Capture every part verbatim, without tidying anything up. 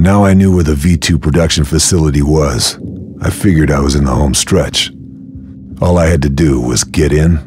Now I knew where the V two production facility was. I figured I was in the home stretch. All I had to do was get in.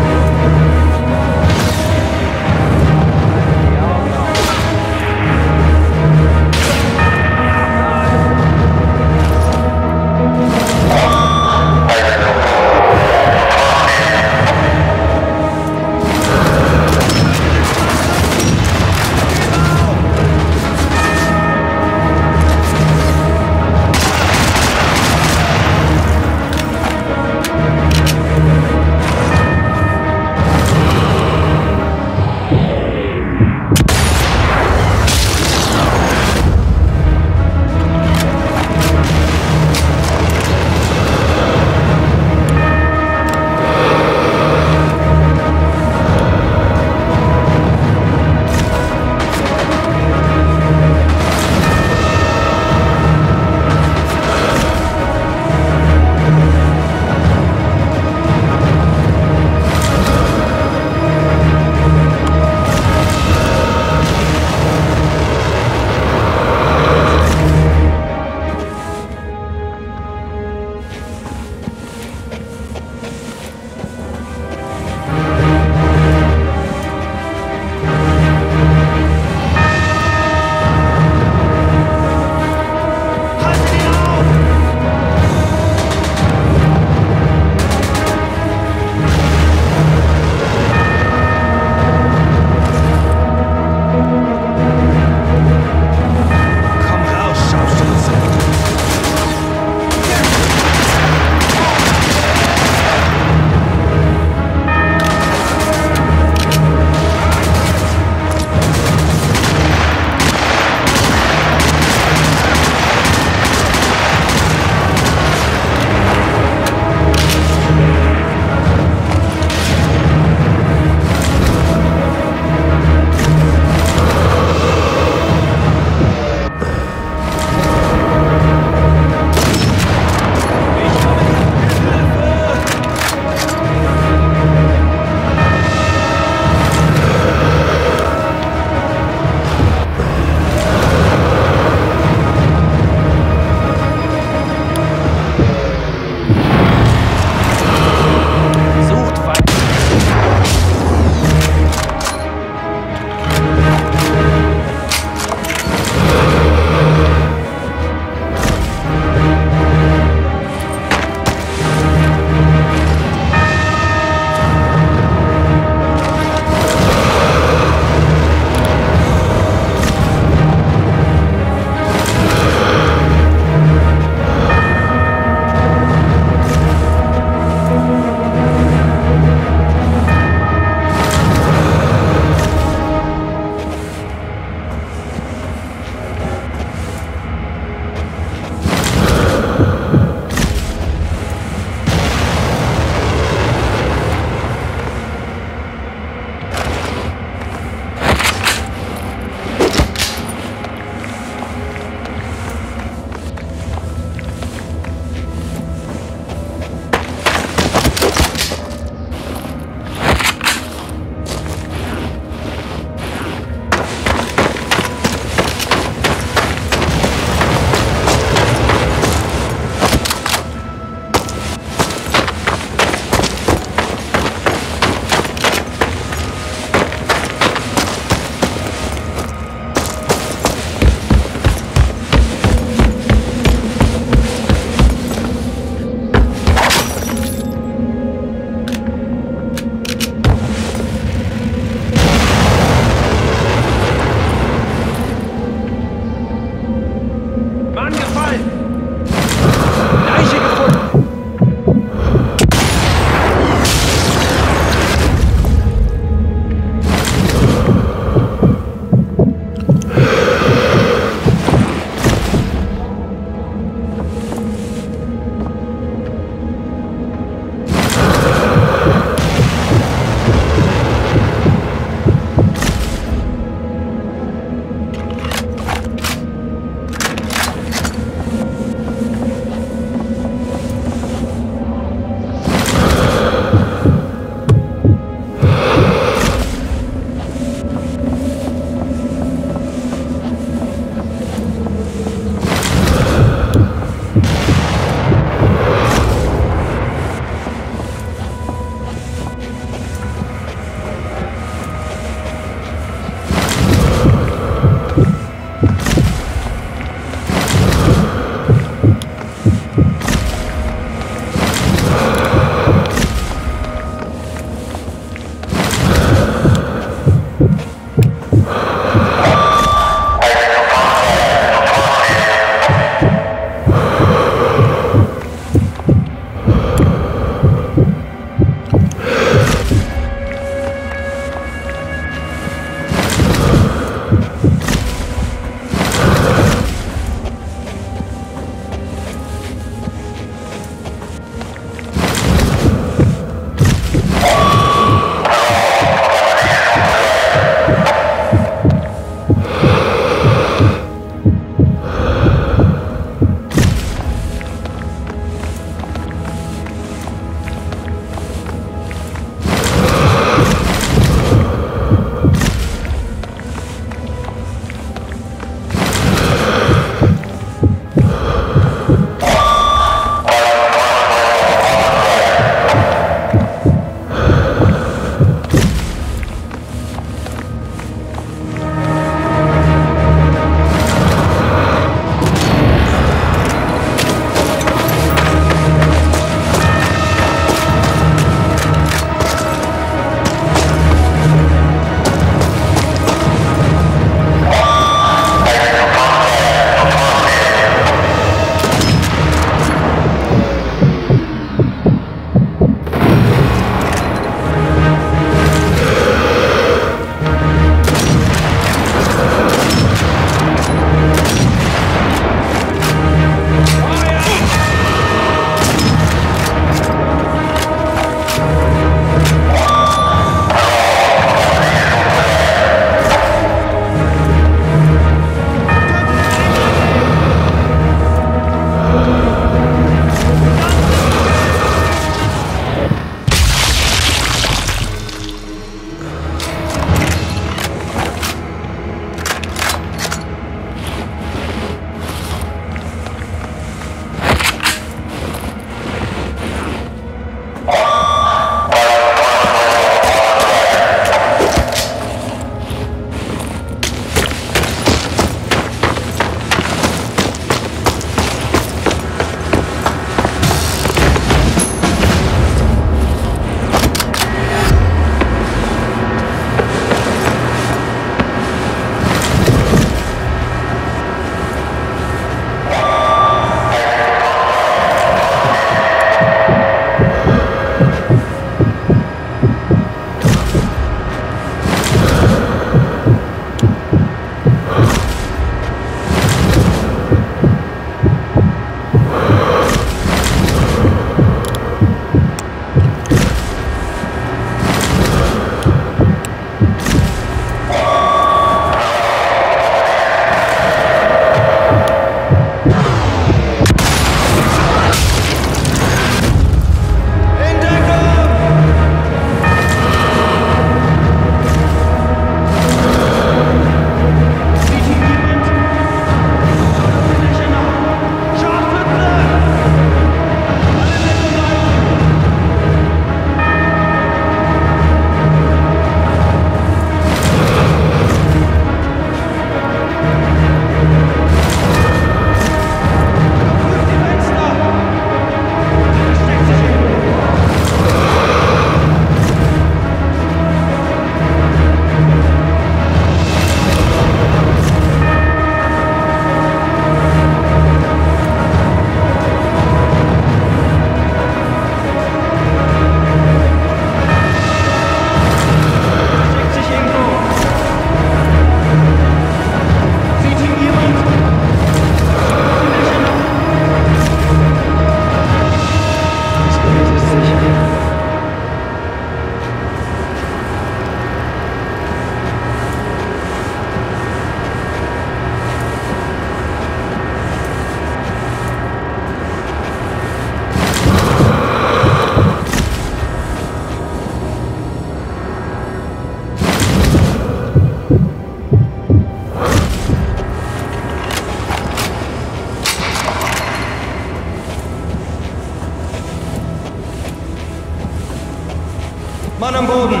Mann am Boden!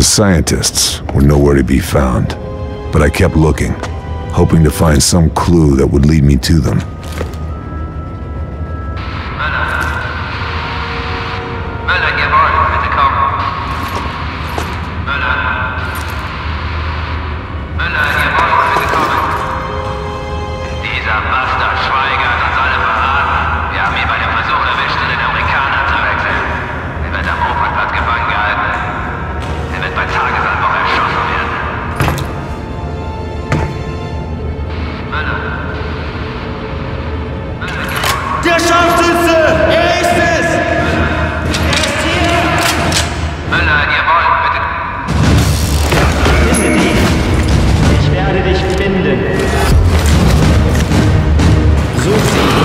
The scientists were nowhere to be found, but I kept looking, hoping to find some clue that would lead me to them. Such